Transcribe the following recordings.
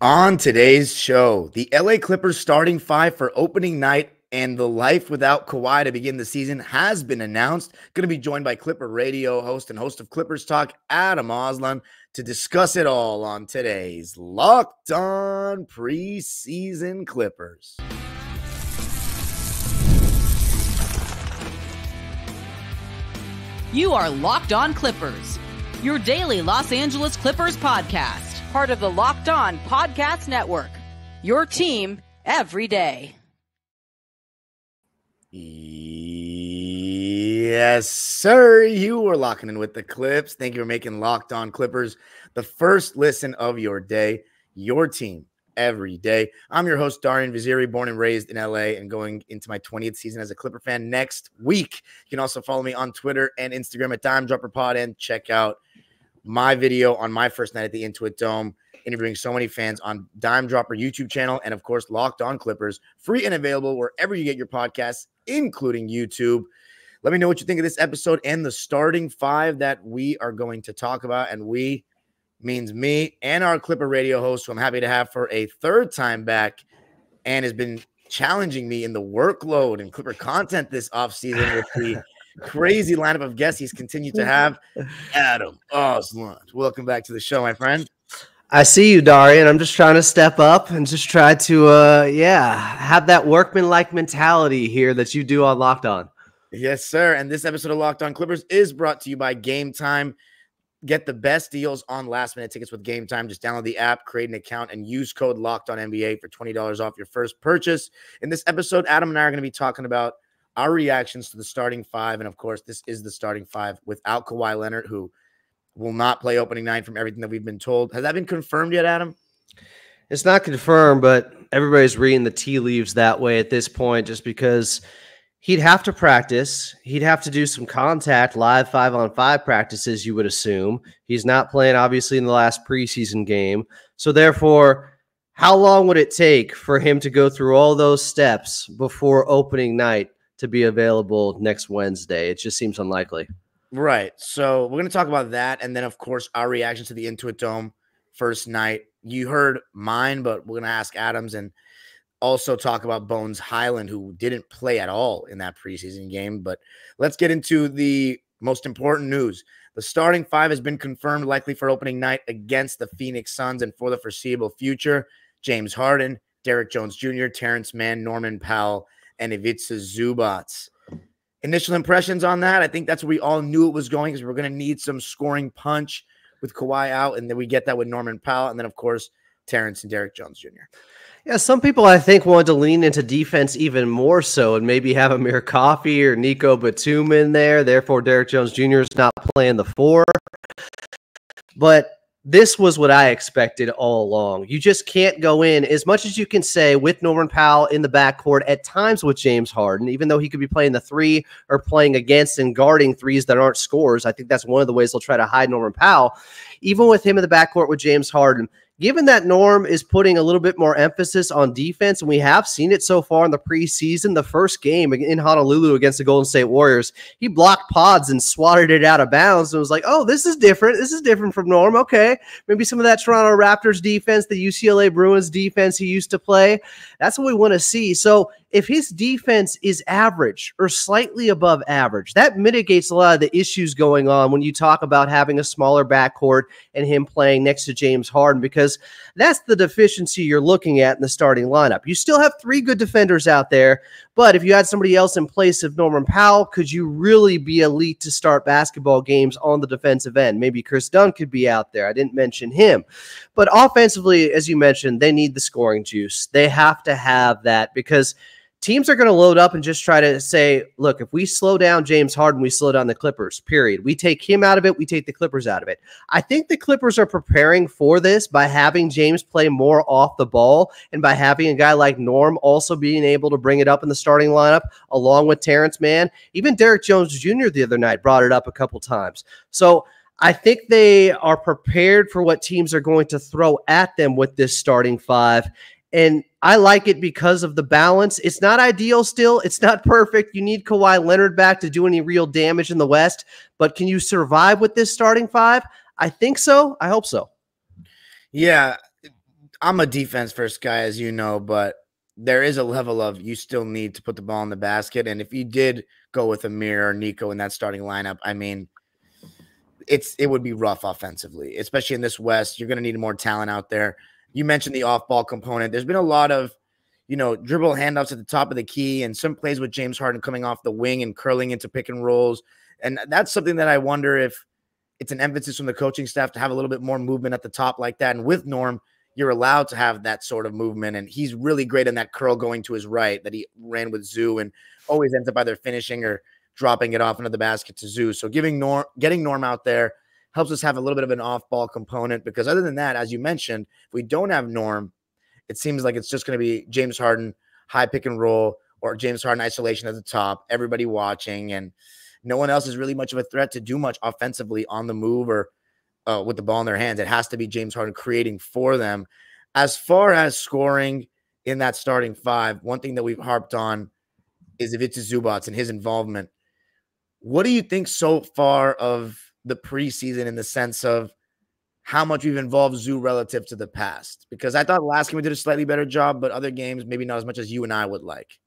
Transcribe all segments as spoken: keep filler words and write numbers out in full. On today's show, the L A Clippers starting five for opening night and the life without Kawhi to begin the season has been announced. Going to be joined by Clipper radio host and host of Clippers Talk, Adam Auslund, to discuss it all on today's Locked On Preseason Clippers. You are Locked On Clippers, your daily Los Angeles Clippers podcast. Part of the Locked On Podcast Network, your team every day. Yes, sir. You are locking in with the Clips. Thank you for making Locked On Clippers the first listen of your day, your team every day. I'm your host, Darian Vaziri, born and raised in L A and going into my twentieth season as a Clipper fan next week. You can also follow me on Twitter and Instagram at Dime Dropper Pod and check out my video on my first night at the Intuit Dome, interviewing so many fans on Dime Dropper YouTube channel, and of course, Locked On Clippers, free and available wherever you get your podcasts, including YouTube. Let me know what you think of this episode and the starting five that we are going to talk about, and we means me and our Clipper radio host, who I'm happy to have for a third time back and has been challenging me in the workload and Clipper content this offseason with the crazy lineup of guests he's continued to have, Adam Auslund. Welcome back to the show, my friend. I see you, Darian. I'm just trying to step up and just try to, uh, yeah, have that workman-like mentality here that you do on Locked On. Yes, sir. And this episode of Locked On Clippers is brought to you by Game Time. Get the best deals on last-minute tickets with Game Time. Just download the app, create an account, and use code LOCKEDONNBA for twenty dollars off your first purchase. In this episode, Adam and I are going to be talking about our reactions to the starting five. And of course, this is the starting five without Kawhi Leonard, who will not play opening night from everything that we've been told. Has that been confirmed yet, Adam? It's not confirmed, but everybody's reading the tea leaves that way at this point, just because he'd have to practice. He'd have to do some contact live five on five practices, you would assume. He's not playing, obviously, in the last preseason game. So therefore, how long would it take for him to go through all those steps before opening night to be available next Wednesday? It just seems unlikely. Right. So we're going to talk about that. And then, of course, our reaction to the Intuit Dome first night. You heard mine, but we're going to ask Adams and also talk about Bones Hyland, who didn't play at all in that preseason game. But let's get into the most important news. The starting five has been confirmed likely for opening night against the Phoenix Suns and for the foreseeable future. James Harden, Derrick Jones Junior, Terance Mann, Norman Powell, and Ivica Zubac. Initial impressions on that? I think that's where we all knew it was going, because we we're going to need some scoring punch with Kawhi out, and then we get that with Norman Powell, and then, of course, Terance and Derrick Jones Junior Yeah, some people, I think, wanted to lean into defense even more so and maybe have Amir Coffey or Nico Batum in there. Therefore, Derrick Jones Junior is not playing the four. But this was what I expected all along. You just can't go in, as much as you can say with Norman Powell in the backcourt, at times with James Harden, even though he could be playing the three or playing against and guarding threes that aren't scores. I think that's one of the ways they'll try to hide Norman Powell. Even with him in the backcourt with James Harden, given that Norm is putting a little bit more emphasis on defense, and we have seen it so far in the preseason, the first game in Honolulu against the Golden State Warriors, he blocked pods and swatted it out of bounds and was like, oh, this is different. This is different from Norm. Okay, maybe some of that Toronto Raptors defense, the U C L A Bruins defense he used to play, that's what we want to see. So if his defense is average or slightly above average, that mitigates a lot of the issues going on when you talk about having a smaller backcourt and him playing next to James Harden, because that's the deficiency you're looking at in the starting lineup. You still have three good defenders out there, but if you had somebody else in place of Norman Powell, could you really be elite to start basketball games on the defensive end? Maybe Chris Dunn could be out there. I didn't mention him. But offensively, as you mentioned, they need the scoring juice. They have to have that, because teams are going to load up and just try to say, look, if we slow down James Harden, we slow down the Clippers, period. We take him out of it, we take the Clippers out of it. I think the Clippers are preparing for this by having James play more off the ball and by having a guy like Norm also being able to bring it up in the starting lineup along with Terance Mann. Even Derrick Jones Junior the other night brought it up a couple times. So I think they are prepared for what teams are going to throw at them with this starting five. And I like it because of the balance. It's not ideal still. It's not perfect. You need Kawhi Leonard back to do any real damage in the West. But can you survive with this starting five? I think so. I hope so. Yeah. I'm a defense first guy, as you know, but there is a level of you still need to put the ball in the basket. And if you did go with Amir or Nico in that starting lineup, I mean, it's it would be rough offensively, especially in this West. You're going to need more talent out there. You mentioned the off-ball component. There's been a lot of, you know, dribble handoffs at the top of the key and some plays with James Harden coming off the wing and curling into pick and rolls. And that's something that I wonder if it's an emphasis from the coaching staff to have a little bit more movement at the top like that. And with Norm, you're allowed to have that sort of movement. And he's really great in that curl going to his right that he ran with Zoo and always ends up either finishing or dropping it off into the basket to Zoo. So giving Norm, getting Norm out there helps us have a little bit of an off-ball component, because other than that, as you mentioned, if we don't have Norm, it seems like it's just going to be James Harden high pick and roll or James Harden isolation at the top, everybody watching, and no one else is really much of a threat to do much offensively on the move or uh, with the ball in their hands. It has to be James Harden creating for them. As far as scoring in that starting five, one thing that we've harped on is Ivica Zubac and his involvement. What do you think so far of the preseason in the sense of how much we've involved Zoo relative to the past? Because I thought last game we did a slightly better job, but other games maybe not as much as you and I would like.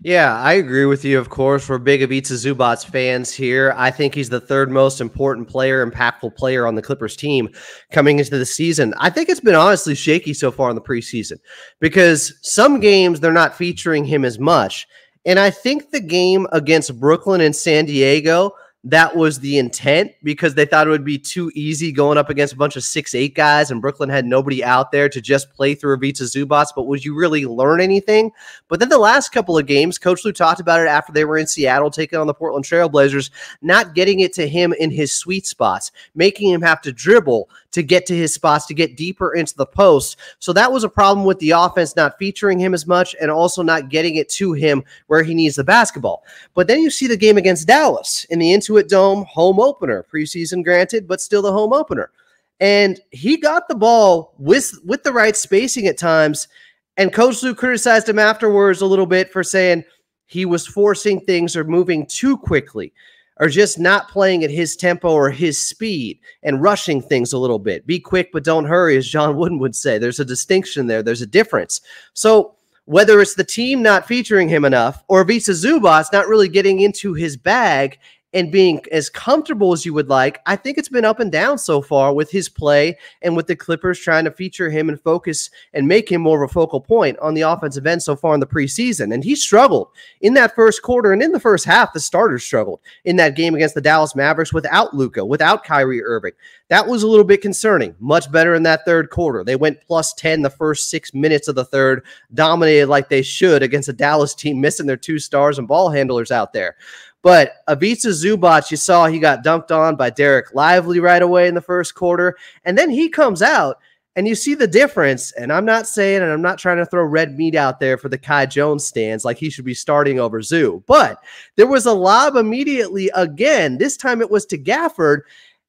Yeah, I agree with you, of course. We're big Ivica Zubac fans here. I think he's the third most important player, impactful player on the Clippers team coming into the season. I think it's been honestly shaky so far in the preseason because some games they're not featuring him as much. And I think the game against Brooklyn and San Diego, that was the intent because they thought it would be too easy going up against a bunch of six eight guys, and Brooklyn had nobody out there to just play through Ivica Zubac, but would you really learn anything? But then the last couple of games, Coach Lue talked about it after they were in Seattle taking on the Portland Trail Blazers, not getting it to him in his sweet spots, making him have to dribble to get to his spots, to get deeper into the post. So that was a problem with the offense not featuring him as much and also not getting it to him where he needs the basketball. But then you see the game against Dallas in the Intuit Dome home opener, preseason granted, but still the home opener. And he got the ball with, with the right spacing at times, and Coach Lue criticized him afterwards a little bit for saying he was forcing things or moving too quickly, or just not playing at his tempo or his speed and rushing things a little bit. Be quick, but don't hurry, as John Wooden would say. There's a distinction there. There's a difference. So whether it's the team not featuring him enough or Ivica Zubac not really getting into his bag and being as comfortable as you would like, I think it's been up and down so far with his play and with the Clippers trying to feature him and focus and make him more of a focal point on the offensive end so far in the preseason. And he struggled in that first quarter, and in the first half, the starters struggled in that game against the Dallas Mavericks without Luka, without Kyrie Irving. That was a little bit concerning. Much better in that third quarter. They went plus ten the first six minutes of the third, dominated like they should against a Dallas team missing their two stars and ball handlers out there. But Ivica Zubac, you saw he got dumped on by Derek Lively right away in the first quarter. And then he comes out, and you see the difference. And I'm not saying, and I'm not trying to throw red meat out there for the Kai Jones stands like he should be starting over Zoo. But there was a lob immediately again. This time it was to Gafford,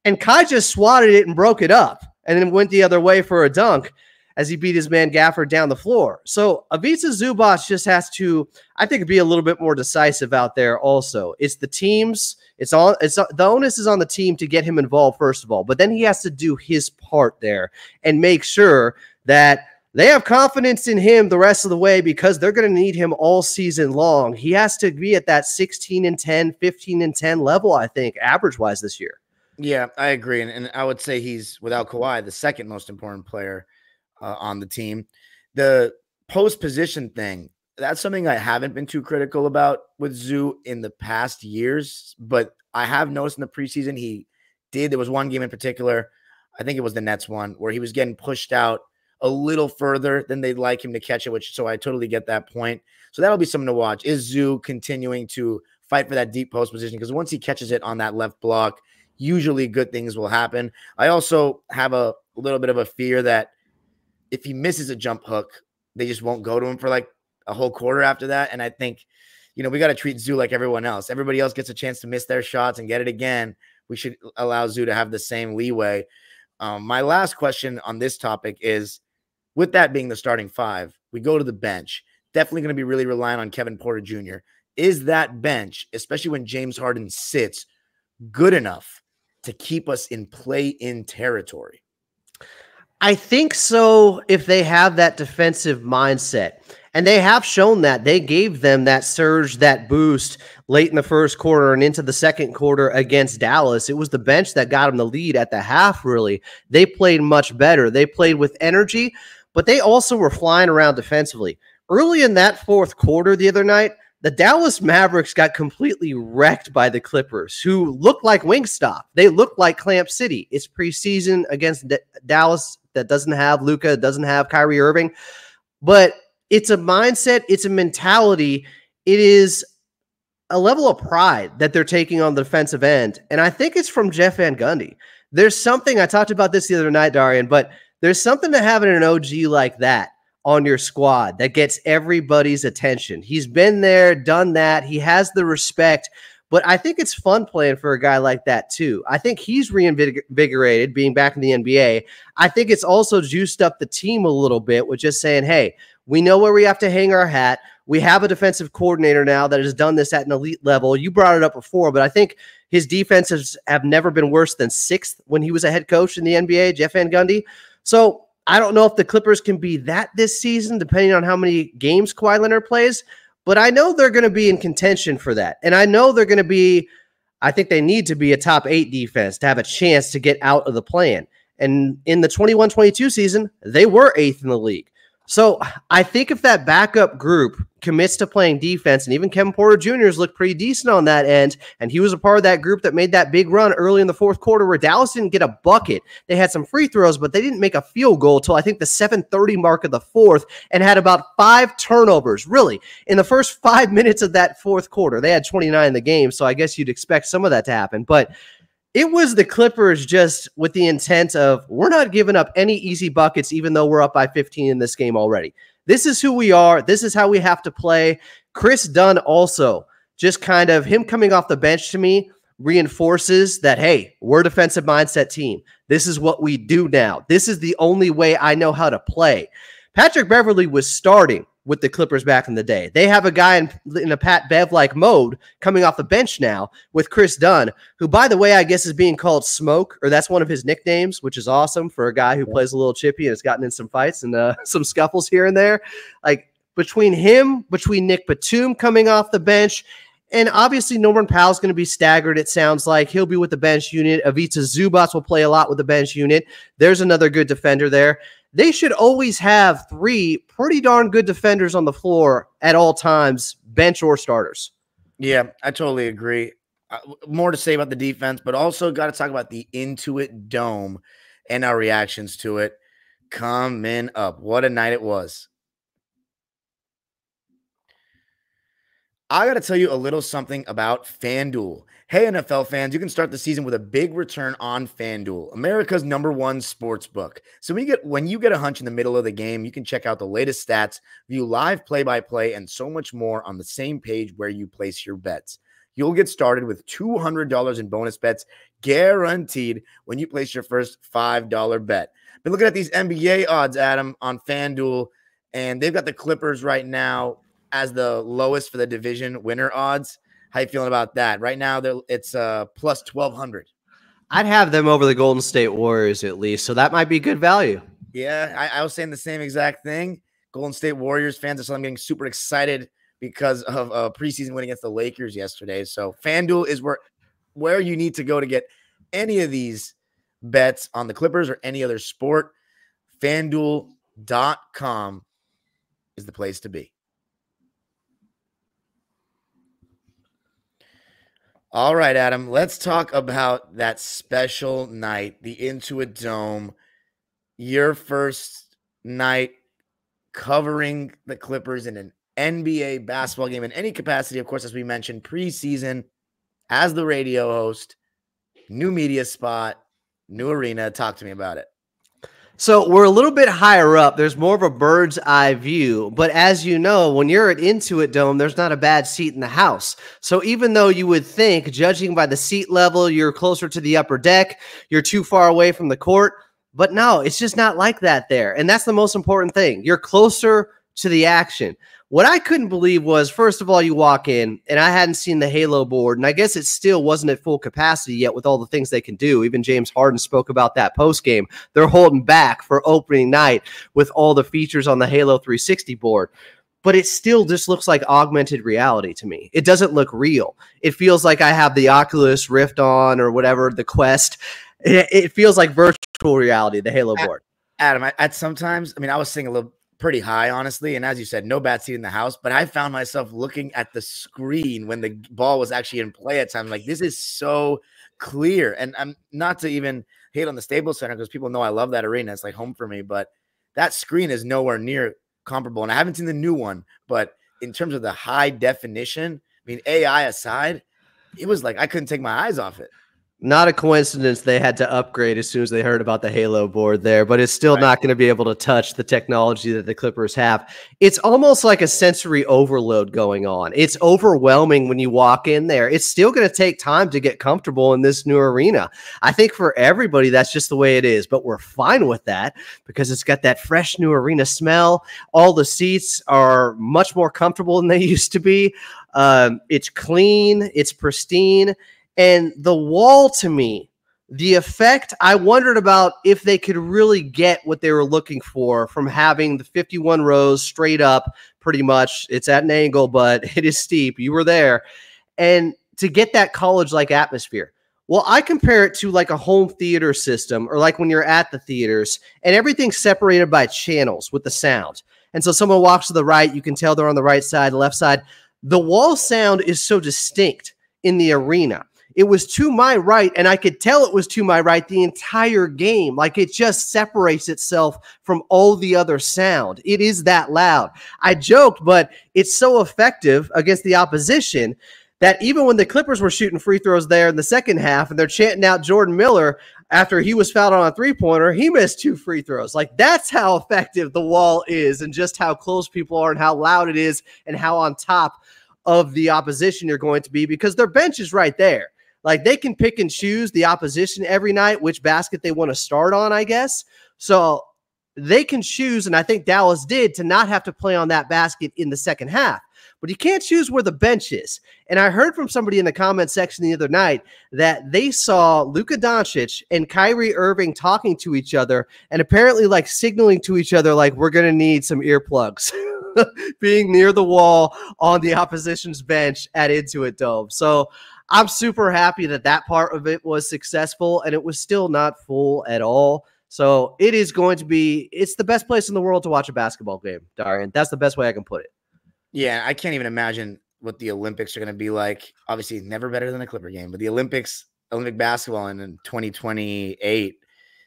and Kai just swatted it and broke it up and then went the other way for a dunk as he beat his man Gafford down the floor. So Ivica Zubac just has to, I think, be a little bit more decisive out there also. It's the teams. It's on. It's the onus is on the team to get him involved, first of all. But then he has to do his part there and make sure that they have confidence in him the rest of the way, because they're going to need him all season long. He has to be at that sixteen and ten, fifteen and ten level, I think, average-wise this year. Yeah, I agree. And, and I would say he's, without Kawhi, the second most important player Uh, on the team. The post position thing, that's something I haven't been too critical about with Zoo in the past years, but I have noticed in the preseason he did. There was one game in particular, I think it was the Nets one, where he was getting pushed out a little further than they'd like him to catch it, which, so I totally get that point. So that'll be something to watch. Is Zoo continuing to fight for that deep post position? Because once he catches it on that left block, usually good things will happen. I also have a little bit of a fear that if he misses a jump hook, they just won't go to him for like a whole quarter after that. And I think, you know, we got to treat Zoo like everyone else. Everybody else gets a chance to miss their shots and get it again. We should allow Zoo to have the same leeway. Um, my last question on this topic is, with that being the starting five, we go to the bench. Definitely going to be really reliant on Kevin Porter Junior Is that bench, especially when James Harden sits, good enough to keep us in play-in territory? I think so if they have that defensive mindset. And they have shown that. They gave them that surge, that boost late in the first quarter and into the second quarter against Dallas. It was the bench that got them the lead at the half, really. They played much better. They played with energy, but they also were flying around defensively. Early in that fourth quarter the other night, the Dallas Mavericks got completely wrecked by the Clippers, who looked like Wingstop. They looked like Clamp City. It's preseason against D- Dallas that doesn't have Luka, doesn't have Kyrie Irving. But it's a mindset. It's a mentality. It is a level of pride that they're taking on the defensive end. And I think it's from Jeff Van Gundy. There's something, I talked about this the other night, Darian, but there's something to having an O G like that on your squad that gets everybody's attention. He's been there, done that. He has the respect, but I think it's fun playing for a guy like that too. I think he's reinvigorated being back in the N B A. I think it's also juiced up the team a little bit with just saying, hey, we know where we have to hang our hat. We have a defensive coordinator now that has done this at an elite level. You brought it up before, but I think his defenses have never been worse than sixth when he was a head coach in the N B A, Jeff Van Gundy. So I don't know if the Clippers can be that this season, depending on how many games Kawhi Leonard plays, but I know they're going to be in contention for that. And I know they're going to be, I think they need to be a top eight defense to have a chance to get out of the play-in. And in the twenty-one twenty-two season, they were eighth in the league. So I think if that backup group commits to playing defense, and even Kevin Porter Junior's looked pretty decent on that end, and he was a part of that group that made that big run early in the fourth quarter where Dallas didn't get a bucket. They had some free throws, but they didn't make a field goal till I think the seven thirty mark of the fourth, and had about five turnovers, really, in the first five minutes of that fourth quarter. They had twenty-nine in the game, so I guess you'd expect some of that to happen, but it was the Clippers just with the intent of, we're not giving up any easy buckets, even though we're up by fifteen in this game already. This is who we are. This is how we have to play. Chris Dunn also, just kind of him coming off the bench to me, reinforces that, hey, we're a defensive mindset team. This is what we do now. This is the only way I know how to play. Patrick Beverley was starting with the Clippers back in the day. They have a guy in, in a Pat Bev-like mode coming off the bench now with Chris Dunn, who, by the way, I guess is being called Smoke, or that's one of his nicknames, which is awesome for a guy who plays a little chippy and has gotten in some fights and uh, some scuffles here and there. Like, between him, between Nick Batum coming off the bench, and obviously Norman Powell's going to be staggered, it sounds like. He'll be with the bench unit. Ivica Zubac will play a lot with the bench unit. There's another good defender there. They should always have three pretty darn good defenders on the floor at all times, bench or starters. Yeah, I totally agree. Uh, more to say about the defense, but also got to talk about the Intuit Dome and our reactions to it coming up. What a night it was. I got to tell you a little something about FanDuel. Hey, N F L fans, you can start the season with a big return on FanDuel, America's number one sports book. So when you get when you get a hunch in the middle of the game, you can check out the latest stats, view live play-by-play, and so much more on the same page where you place your bets. You'll get started with two hundred dollars in bonus bets guaranteed when you place your first five dollar bet. Been looking at these N B A odds, Adam, on FanDuel, and they've got the Clippers right now as the lowest for the division winner odds. How you feeling about that? Right now, it's uh, plus twelve hundred. I'd have them over the Golden State Warriors at least, so that might be good value. Yeah, I, I was saying the same exact thing. Golden State Warriors fans are so I'm getting super excited because of a uh, preseason win against the Lakers yesterday. So FanDuel is where, where you need to go to get any of these bets on the Clippers or any other sport. FanDuel dot com is the place to be. All right, Adam, let's talk about that special night, the Intuit Dome, your first night covering the Clippers in an N B A basketball game in any capacity. Of course, as we mentioned, preseason, as the radio host, new media spot, new arena. Talk to me about it. So we're a little bit higher up. There's more of a bird's eye view. But as you know, when you're at Intuit Dome, there's not a bad seat in the house. So even though you would think, judging by the seat level, you're closer to the upper deck, you're too far away from the court. But no, it's just not like that there. And that's the most important thing. You're closer to the action. What I couldn't believe was, first of all, you walk in, and I hadn't seen the Halo board, and I guess it still wasn't at full capacity yet with all the things they can do. Even James Harden spoke about that post-game. They're holding back for opening night with all the features on the Halo three sixty board. But it still just looks like augmented reality to me. It doesn't look real. It feels like I have the Oculus Rift on or whatever, the Quest. It, it feels like virtual reality, the Halo board. Adam, I, at sometimes, I mean, I was seeing a little pretty high, honestly. And as you said, no bad seat in the house, but I found myself looking at the screen when the ball was actually in play at times. Like, this is so clear. And I'm not to even hate on the Staples Center, because people know I love that arena. It's like home for me, but that screen is nowhere near comparable. And I haven't seen the new one, but in terms of the high definition, I mean, A I aside, it was like, I couldn't take my eyes off it. Not a coincidence they had to upgrade as soon as they heard about the Halo board there, but it's still right. not going to be able to touch the technology that the Clippers have. It's almost like a sensory overload going on. It's overwhelming when you walk in there. It's still going to take time to get comfortable in this new arena. I think for everybody, that's just the way it is, but we're fine with that because it's got that fresh new arena smell. All the seats are much more comfortable than they used to be. Um, it's clean. It's pristine. And the wall, to me, the effect, I wondered about if they could really get what they were looking for from having the fifty-one rows straight up, pretty much. It's at an angle, but it is steep. You were there. And to get that college-like atmosphere. Well, I compare it to like a home theater system or like when you're at the theaters and everything's separated by channels with the sound. And so someone walks to the right, you can tell they're on the right side, the left side. The wall sound is so distinct in the arena. It was to my right, and I could tell it was to my right the entire game. Like, it just separates itself from all the other sound. It is that loud. I joked, but it's so effective against the opposition that even when the Clippers were shooting free throws there in the second half and they're chanting out Jordan Miller after he was fouled on a three-pointer, he missed two free throws. Like, that's how effective the wall is and just how close people are and how loud it is and how on top of the opposition you're going to be because their bench is right there. Like, they can pick and choose the opposition every night, which basket they want to start on, I guess. So they can choose, and I think Dallas did, to not have to play on that basket in the second half. But you can't choose where the bench is. And I heard from somebody in the comment section the other night that they saw Luka Doncic and Kyrie Irving talking to each other and apparently, like, signaling to each other, like, we're going to need some earplugs. Being near the wall on the opposition's bench at Intuit Dome. So I'm super happy that that part of it was successful, and it was still not full at all. So it is going to be – it's the best place in the world to watch a basketball game, Darian. That's the best way I can put it. Yeah, I can't even imagine what the Olympics are going to be like. Obviously, never better than a Clipper game, but the Olympics, Olympic basketball in twenty twenty-eight,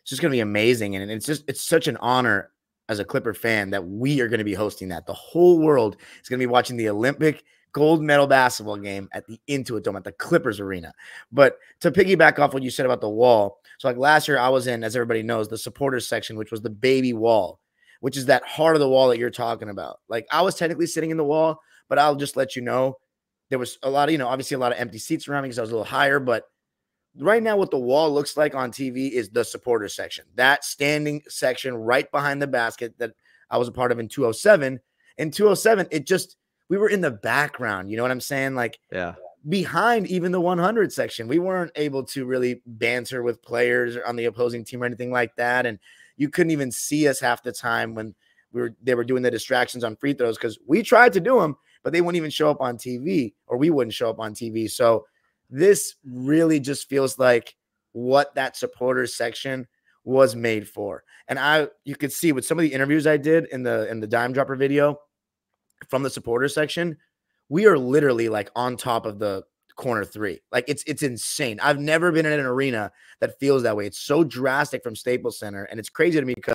it's just going to be amazing. And it's just – it's such an honor as a Clipper fan that we are going to be hosting that. The whole world is going to be watching the Olympic gold medal basketball game at the Intuit Dome at the Clippers arena. But to piggyback off what you said about the wall, so like last year I was in, as everybody knows, the supporters section, which was the baby wall, which is that heart of the wall that you're talking about. Like, I was technically sitting in the wall, but I'll just let you know there was a lot of, you know, obviously a lot of empty seats around me because I was a little higher, but right now what the wall looks like on T V is the supporters section, that standing section right behind the basket that I was a part of in two oh seven. In two oh seven, it just, we were in the background, you know what I'm saying? Like, yeah, behind even the one hundred section, we weren't able to really banter with players on the opposing team or anything like that. And you couldn't even see us half the time when we were they were doing the distractions on free throws because we tried to do them, but they wouldn't even show up on T V, or we wouldn't show up on T V. So this really just feels like what that supporters section was made for. And I, you could see with some of the interviews I did in the in the Dime Dropper video. From the supporter section, we are literally like on top of the corner three. Like, it's it's insane. I've never been in an arena that feels that way. It's so drastic from Staples Center, and it's crazy to me because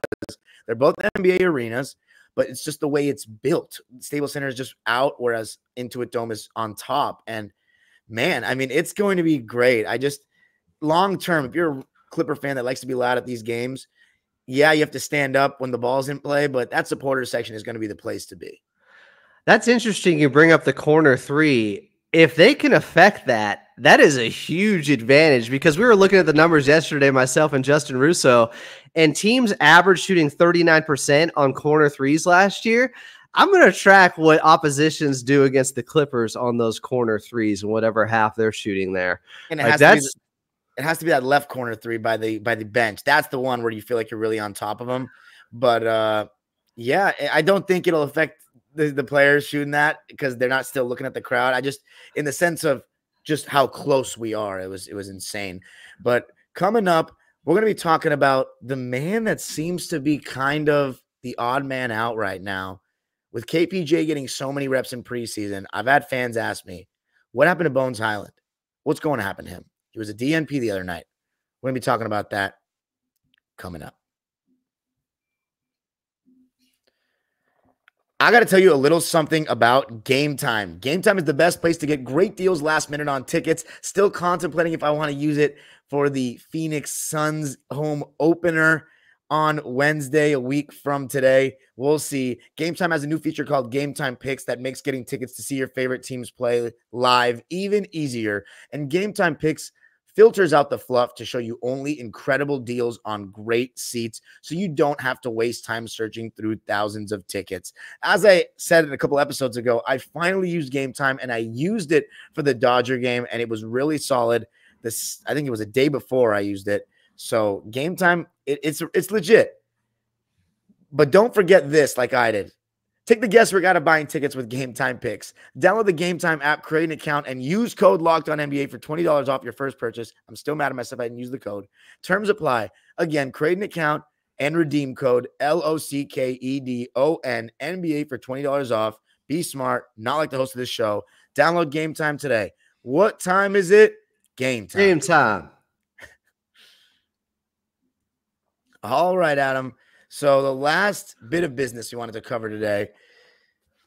they're both N B A arenas, but it's just the way it's built. Staples Center is just out, whereas Intuit Dome is on top. And man, I mean, it's going to be great. I just, long term, if you're a Clipper fan that likes to be loud at these games, yeah, you have to stand up when the ball's in play, but that supporter section is going to be the place to be. That's interesting you bring up the corner three. If they can affect that, that is a huge advantage because we were looking at the numbers yesterday, myself and Justin Russo, and teams average shooting thirty-nine percent on corner threes last year. I'm going to track what oppositions do against the Clippers on those corner threes and whatever half they're shooting there. And it, like has that's, to be, it has to be that left corner three by the by the bench. That's the one where you feel like you're really on top of them. But, uh, yeah, I don't think it'll affect the, the players shooting that because they're not still looking at the crowd. I just – in the sense of just how close we are, it was it was insane. But coming up, we're going to be talking about the man that seems to be kind of the odd man out right now. With K P J getting so many reps in preseason, I've had fans ask me, what happened to Bones Hyland? What's going to happen to him? He was a D N P the other night. We're going to be talking about that coming up. I got to tell you a little something about Game Time. Game Time is the best place to get great deals last minute on tickets. Still contemplating if I want to use it for the Phoenix Suns home opener on Wednesday, a week from today. We'll see. Game Time has a new feature called Game Time Picks that makes getting tickets to see your favorite teams play live even easier. And Game Time Picks filters out the fluff to show you only incredible deals on great seats so you don't have to waste time searching through thousands of tickets. As I said in a couple episodes ago, I finally used Game Time, and I used it for the Dodger game, and it was really solid. This, I think it was a day before I used it. So Game Time, it, it's it's legit. But don't forget this like I did. Take the guesswork out of buying tickets with Game Time Picks. Download the Game Time app, create an account, and use code LOCKEDONNBA for twenty dollars off your first purchase. I'm still mad at myself I didn't use the code. Terms apply. Again, create an account and redeem code L O C K E D O N N B A for twenty dollars off. Be smart, not like the host of this show. Download Game Time today. What time is it? Game time. Game time. All right, Adam. So the last bit of business we wanted to cover today,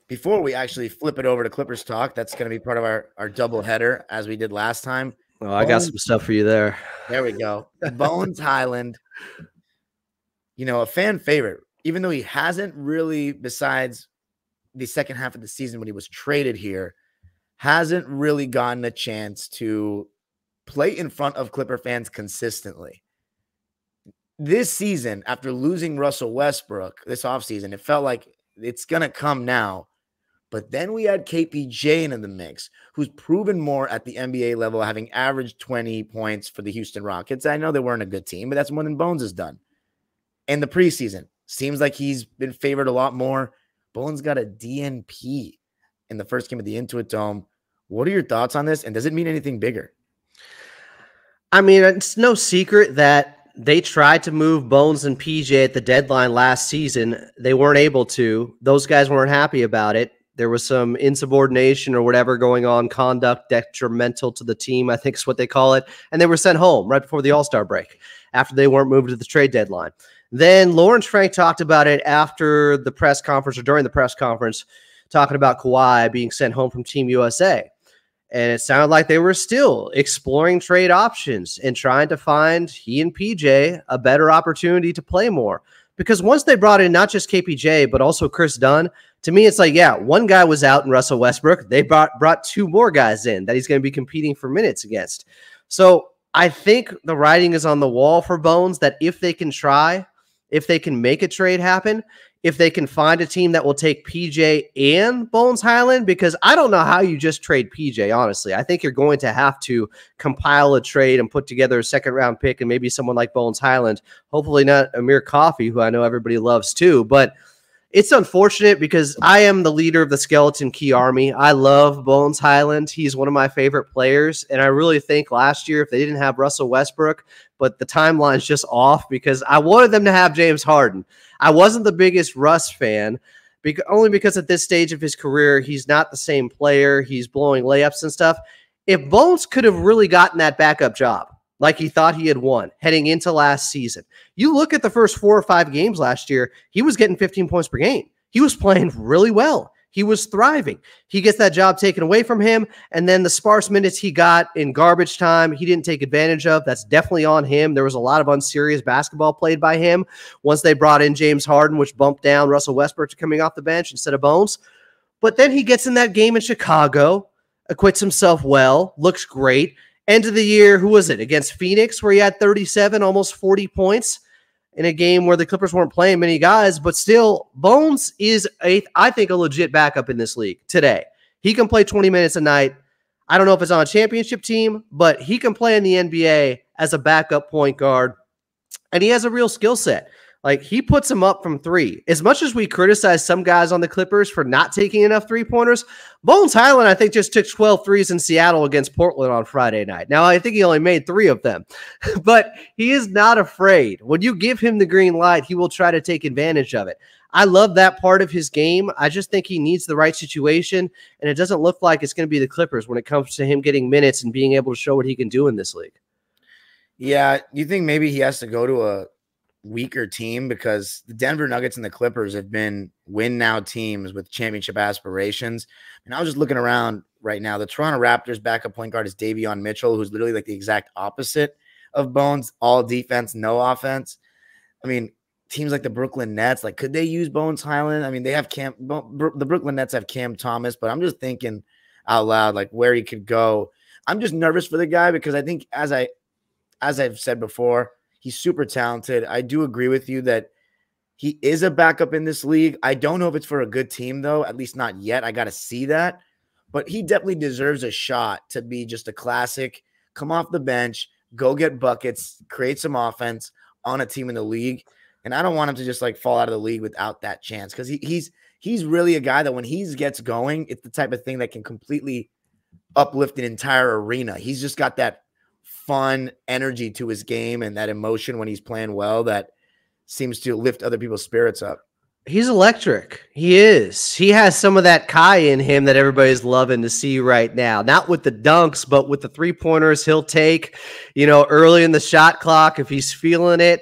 before we actually flip it over to Clippers Talk, that's going to be part of our, our double header as we did last time. Oh, Bones, I got some stuff for you there. There we go. Bones Hyland, you know, a fan favorite, even though he hasn't really, besides the second half of the season when he was traded here, hasn't really gotten a chance to play in front of Clipper fans consistently. This season, after losing Russell Westbrook this offseason, it felt like it's going to come now. But then we had K P J into the mix, who's proven more at the N B A level, having averaged twenty points for the Houston Rockets. I know they weren't a good team, but that's more than Bones has done. And the preseason, seems like he's been favored a lot more. Bones got a D N P in the first game of the Intuit Dome. What are your thoughts on this? And does it mean anything bigger? I mean, it's no secret that they tried to move Bones and P J at the deadline last season. They weren't able to. Those guys weren't happy about it. There was some insubordination or whatever going on, conduct detrimental to the team, I think is what they call it. And they were sent home right before the All-Star break after they weren't moved to the trade deadline. Then Lawrence Frank talked about it after the press conference or during the press conference, talking about Kawhi being sent home from Team U S A. And it sounded like they were still exploring trade options and trying to find he and P J a better opportunity to play more. Because once they brought in not just K P J, but also Chris Dunn, to me, it's like, yeah, one guy was out in Russell Westbrook. They brought, brought two more guys in that he's going to be competing for minutes against. So I think the writing is on the wall for Bones that if they can try, if they can make a trade happen, if they can find a team that will take P J and Bones Hyland, because I don't know how you just trade P J, honestly. I think you're going to have to compile a trade and put together a second-round pick and maybe someone like Bones Hyland, hopefully not Amir Coffey, who I know everybody loves too. But it's unfortunate because I am the leader of the Skeleton Key Army. I love Bones Hyland. He's one of my favorite players, and I really think last year if they didn't have Russell Westbrook, but the timeline's just off because I wanted them to have James Harden. I wasn't the biggest Russ fan, because, only because at this stage of his career, he's not the same player. He's blowing layups and stuff. If Bones could have really gotten that backup job like he thought he had won heading into last season, you look at the first four or five games last year, he was getting fifteen points per game. He was playing really well. He was thriving. He gets that job taken away from him, and then the sparse minutes he got in garbage time, he didn't take advantage of. That's definitely on him. There was a lot of unserious basketball played by him. Once they brought in James Harden, which bumped down Russell Westbrook to coming off the bench instead of Bones. But then he gets in that game in Chicago, acquits himself well, looks great. End of the year, who was it? Against Phoenix, where he had thirty-seven, almost forty points. in a game where the Clippers weren't playing many guys, but still, Bones is, a, I think, a legit backup in this league today. He can play twenty minutes a night. I don't know if it's on a championship team, but he can play in the N B A as a backup point guard, and he has a real skill set. Like, he puts them up from three. As much as we criticize some guys on the Clippers for not taking enough three-pointers, Bones Hyland, I think, just took twelve threes in Seattle against Portland on Friday night. Now, I think he only made three of them, but he is not afraid. When you give him the green light, he will try to take advantage of it. I love that part of his game. I just think he needs the right situation, and it doesn't look like it's going to be the Clippers when it comes to him getting minutes and being able to show what he can do in this league. Yeah, you think maybe he has to go to a – weaker team, because the Denver Nuggets and the Clippers have been win now teams with championship aspirations. And I was just looking around right now. The Toronto Raptors backup point guard is Davion Mitchell, who's literally like the exact opposite of Bones, all defense, no offense. I mean, teams like the Brooklyn Nets, like, could they use Bones Hyland? I mean, they have Cam, the Brooklyn Nets have Cam Thomas, but I'm just thinking out loud, like, where he could go. I'm just nervous for the guy because I think, as I, as I've said before, he's super talented. I do agree with you that he is a backup in this league. I don't know if it's for a good team, though, at least not yet. I got to see that. But he definitely deserves a shot to be just a classic, come off the bench, go get buckets, create some offense on a team in the league. And I don't want him to just, like, fall out of the league without that chance, because he, he's he's really a guy that when he gets going, it's the type of thing that can completely uplift an entire arena. He's just got that fun energy to his game and that emotion when he's playing well that seems to lift other people's spirits up. He's electric. He is. He has some of that Kai in him that everybody's loving to see right now. Not with the dunks, but with the three-pointers he'll take, you know, early in the shot clock if he's feeling it.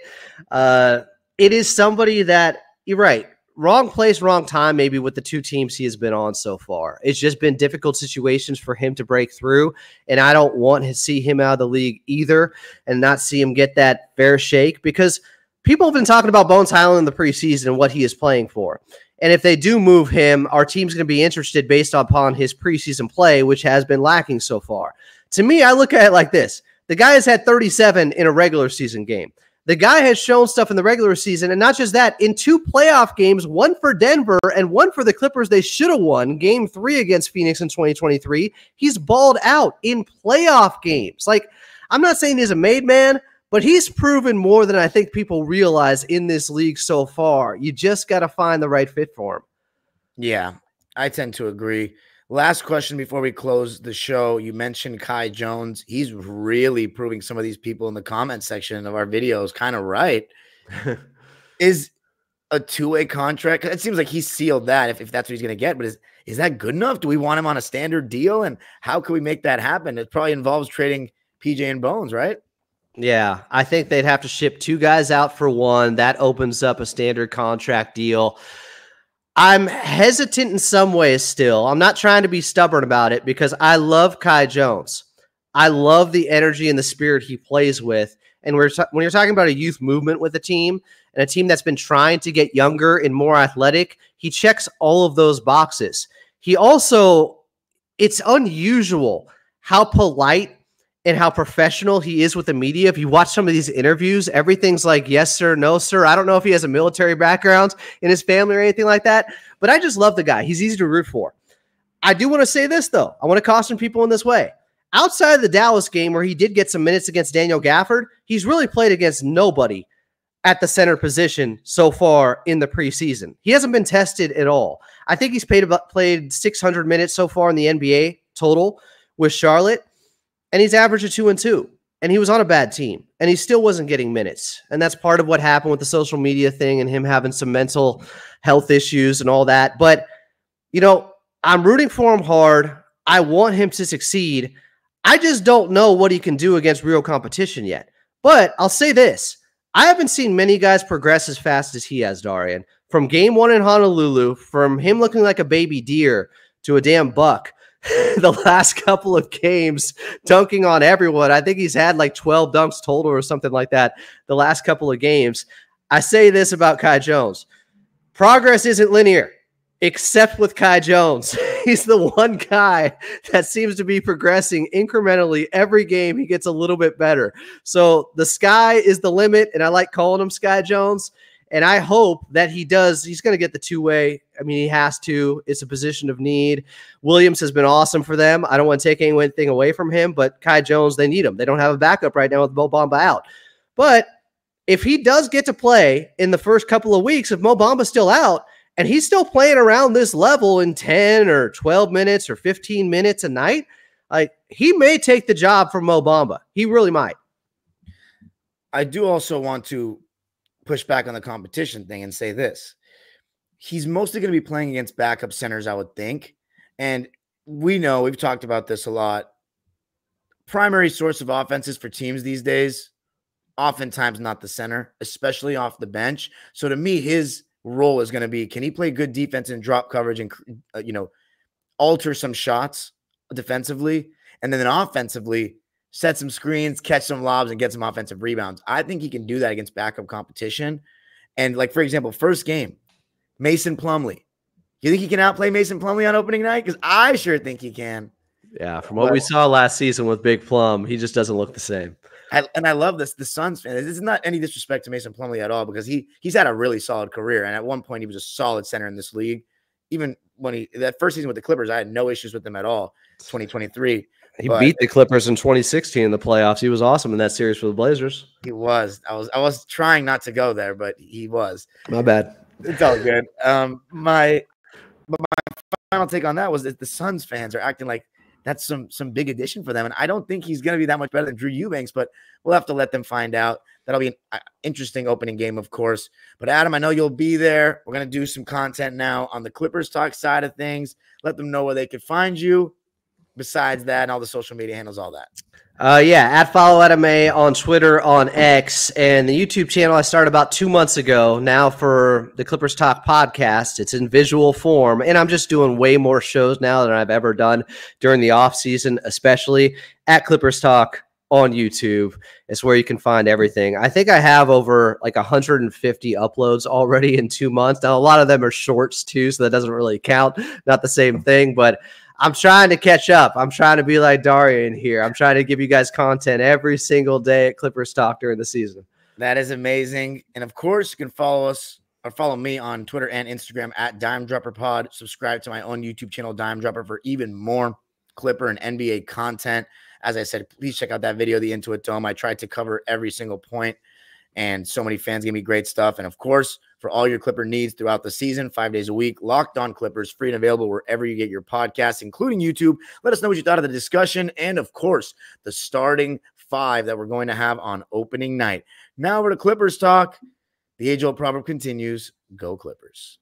Uh, it is somebody that, you're right, wrong place, wrong time, maybe with the two teams he has been on so far. It's just been difficult situations for him to break through, and I don't want to see him out of the league either and not see him get that fair shake, because people have been talking about Bones Hyland in the preseason and what he is playing for. And if they do move him, our team's going to be interested based upon his preseason play, which has been lacking so far. To me, I look at it like this. The guy has had thirty-seven in a regular season game. The guy has shown stuff in the regular season, and not just that, in two playoff games, one for Denver and one for the Clippers they should have won, game three against Phoenix in twenty twenty-three, he's balled out in playoff games. Like, I'm not saying he's a made man, but he's proven more than I think people realize in this league so far. You just got to find the right fit for him. Yeah, I tend to agree. Last question before we close the show. You mentioned Kai Jones. He's really proving some of these people in the comment section of our videos kind of right. Is a two-way contract, it seems like he's sealed that if, if that's what he's going to get, but is, is that good enough? Do we want him on a standard deal, and how can we make that happen? It probably involves trading P J and Bones, right? Yeah, I think they'd have to ship two guys out for one. That opens up a standard contract deal. I'm hesitant in some ways still. I'm not trying to be stubborn about it because I love Kai Jones. I love the energy and the spirit he plays with. And we're when you're talking about a youth movement with a team and a team that's been trying to get younger and more athletic, he checks all of those boxes. He also, it's unusual how polite and how professional he is with the media. If you watch some of these interviews, everything's like, yes, sir, no, sir. I don't know if he has a military background in his family or anything like that, but I just love the guy. He's easy to root for. I do want to say this, though. I want to caution people in this way. Outside of the Dallas game where he did get some minutes against Daniel Gafford, he's really played against nobody at the center position so far in the preseason. He hasn't been tested at all. I think he's played about, played six hundred minutes so far in the N B A total with Charlotte. And he's averaged a two and two, and he was on a bad team, and he still wasn't getting minutes. And that's part of what happened with the social media thing and him having some mental health issues and all that. But, you know, I'm rooting for him hard. I want him to succeed. I just don't know what he can do against real competition yet. But I'll say this. I haven't seen many guys progress as fast as he has, Darian. From game one in Honolulu, from him looking like a baby deer to a damn buck, the last couple of games dunking on everyone. I think he's had like twelve dunks total or something like that the last couple of games. I say this about Kai Jones. Progress isn't linear. except with Kai Jones. He's the one guy that seems to be progressing incrementally. Every game he gets a little bit better. So the sky is the limit, and I like calling him Sky Jones. And I hope that he does. He's going to get the two-way. I mean, he has to. It's a position of need. Williams has been awesome for them. I don't want to take anything away from him, but Kai Jones, they need him. They don't have a backup right now with Mo Bamba out. But if he does get to play in the first couple of weeks, if Mo Bamba's still out and he's still playing around this level in ten or twelve minutes or fifteen minutes a night, like, he may take the job from Mo Bamba. He really might. I do also want to push back on the competition thing and say this. He's mostly going to be playing against backup centers, I would think. And we know, we've talked about this a lot. Primary source of offenses for teams these days, oftentimes not the center, especially off the bench. So to me, his role is going to be, can he play good defense and drop coverage and, uh, you know, alter some shots defensively? And then offensively, set some screens, catch some lobs, and get some offensive rebounds. I think he can do that against backup competition. And, like, for example, first game, Mason Plumley. You think he can outplay Mason Plumley on opening night? Because I sure think he can. Yeah, from what but, we saw last season with Big Plum, he just doesn't look the same. I, and I love this. The Suns fan. This is not any disrespect to Mason Plumley at all, because he he's had a really solid career. And at one point, he was a solid center in this league. Even when he, that first season with the Clippers, I had no issues with them at all. twenty twenty-three. He but, beat the Clippers in twenty sixteen in the playoffs. He was awesome in that series for the Blazers. He was. I was I was trying not to go there, but he was. My bad. It's all good. Um, my but my final take on that was that the Suns fans are acting like that's some some big addition for them, and I don't think he's going to be that much better than Drew Eubanks, but we'll have to let them find out. That'll be an interesting opening game, of course. But, Adam, I know you'll be there. We're going to do some content now on the Clippers Talk side of things. Let them know where they could find you. Besides that, and all the social media handles, all that. Uh, yeah, at Follow Adam A on Twitter, on X, and the YouTube channel I started about two months ago now for the Clippers Talk podcast. It's in visual form, and I'm just doing way more shows now than I've ever done during the off season, especially at Clippers Talk on YouTube. It's where you can find everything. I think I have over like one hundred fifty uploads already in two months. Now, a lot of them are shorts too, so that doesn't really count. Not the same thing, but I'm trying to catch up. I'm trying to be like Darian here. I'm trying to give you guys content every single day at Clippers Talk during the season. That is amazing. And, of course, you can follow us or follow me on Twitter and Instagram at Dime Dropper Pod. Subscribe to my own YouTube channel, Dime Dropper, for even more Clipper and N B A content. As I said, please check out that video, the Intuit Dome. I tried to cover every single point, and so many fans gave me great stuff. And, of course, for all your Clipper needs throughout the season, five days a week, Locked On Clippers, free and available wherever you get your podcasts, including YouTube. Let us know what you thought of the discussion and, of course, the starting five that we're going to have on opening night. Now we're to Clippers Talk. The age-old proverb continues. Go Clippers.